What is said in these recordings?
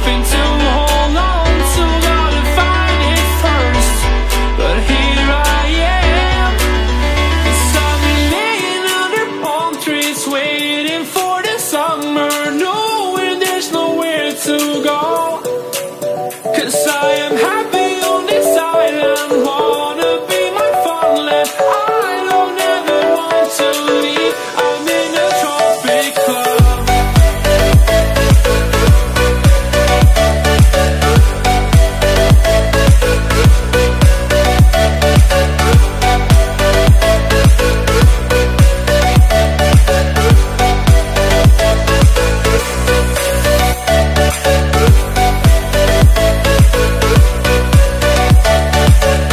nothing to hold on to, gotta find it first. But here I am, suddenly under palm trees, waiting for the summer, knowing there's nowhere to go. 'Cause I am happy on this island, wanna be my fun left. I don't ever want to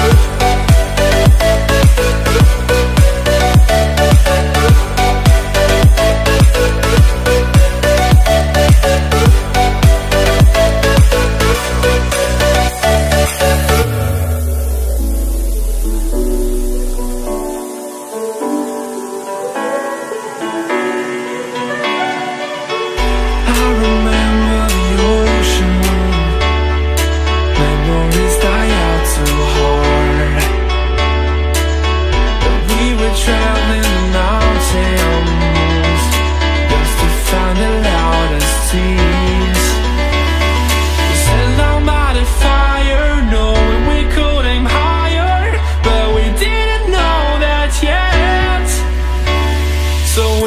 leave. I'm in a tropic club.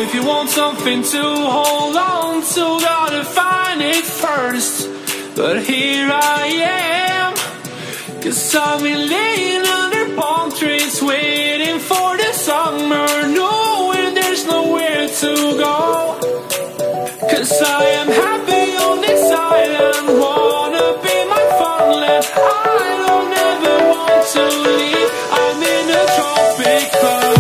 If you want something to hold on to, gotta find it first. But here I am, 'cause I've been laying under palm trees, waiting for the summer, knowing there's nowhere to go. 'Cause I am happy on this island, wanna be my fun land. I don't ever want to leave. I'm in a tropic club.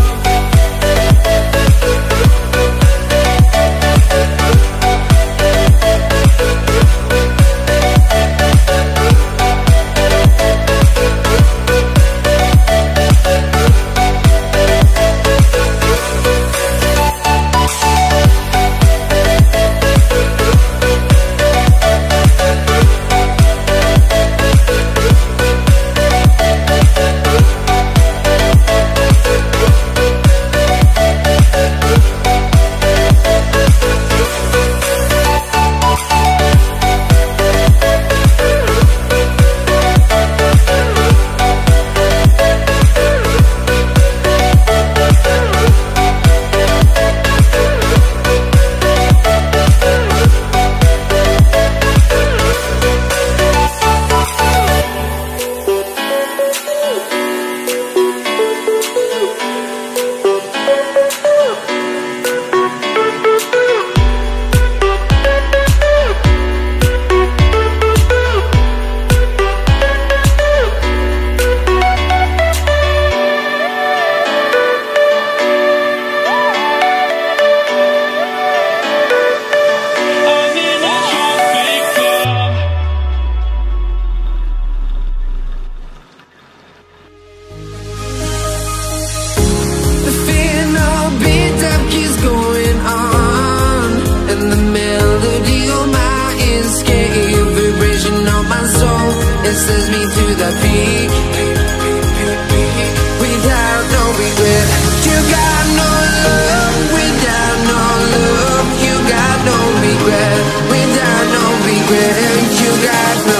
Sends me to the peak, without no regret. You got no love, without no love. You got no regret, without no regret. You got no